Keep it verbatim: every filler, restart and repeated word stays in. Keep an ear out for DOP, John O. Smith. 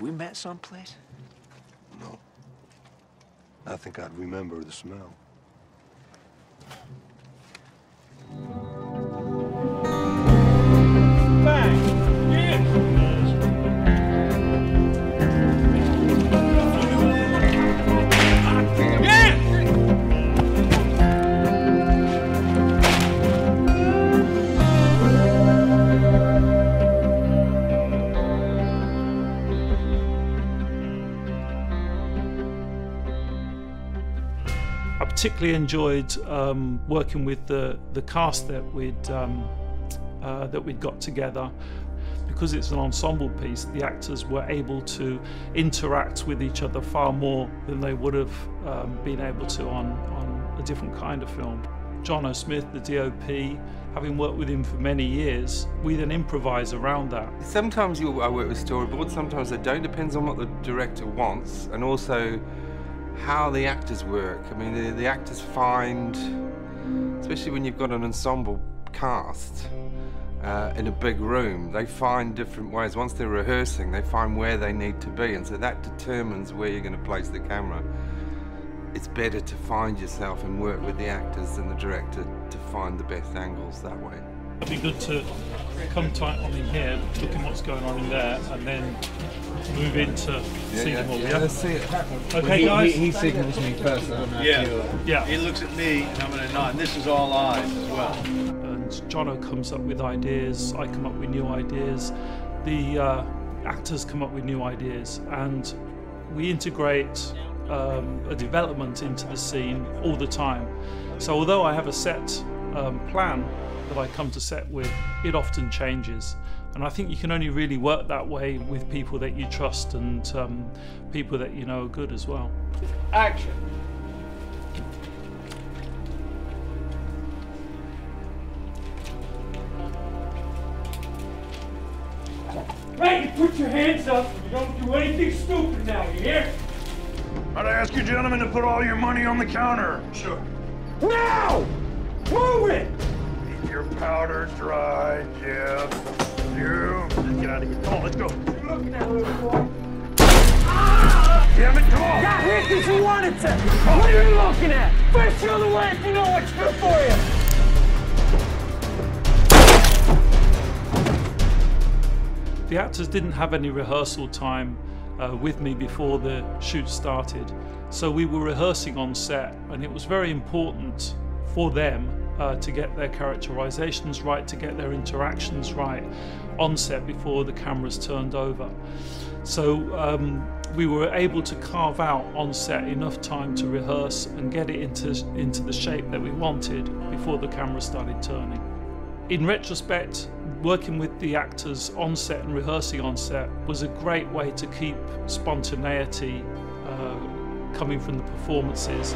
we met someplace? No. I think I'd remember the smell. Particularly enjoyed um, working with the the cast that we'd um, uh, that we'd got together, because it's an ensemble piece. The actors were able to interact with each other far more than they would have um, been able to on on a different kind of film. John O. Smith, the D O P, having worked with him for many years, we then improvise around that. Sometimes you I work with storyboards, sometimes I don't. Depends on what the director wants, and also how the actors work. I mean, the, the actors find, especially when you've got an ensemble cast uh, in a big room, they find different ways. Once they're rehearsing, they find where they need to be, and so that determines where you're going to place the camera. It's better to find yourself and work with the actors than the director to find the best angles that way. It'd be good to come tight on in here, look at what's going on in there, and then move into yeah, see yeah, them all. Yeah, yeah, let's see it. Okay, well, he, guys. He, he signals me first. I don't know yeah. If yeah. He looks at me, and I'm going to nod. This is all eyes as well. And John O comes up with ideas. I come up with new ideas. The uh, actors come up with new ideas, and we integrate um, a development into the scene all the time. So although I have a set um, plan that I come to set with, it often changes. And I think you can only really work that way with people that you trust and um, people that you know are good as well. Action! Right, you put your hands up and you don't do anything stupid now, you hear? I'd ask you gentlemen to put all your money on the counter. Sure. Now! Move it! Your powder dry, Jeff. You get out of here. Come on, let's go. You're looking at little boy. Ah! Damn it, come on! Got hit because you wanted to. Oh, what are you looking at? First you're the last, you know what's good for you. The actors didn't have any rehearsal time uh, with me before the shoot started, so we were rehearsing on set, and it was very important for them Uh, to get their characterizations right, to get their interactions right on set before the cameras turned over. So um, we were able to carve out on set enough time to rehearse and get it into, into the shape that we wanted before the camera started turning. In retrospect, working with the actors on set and rehearsing on set was a great way to keep spontaneity uh, coming from the performances.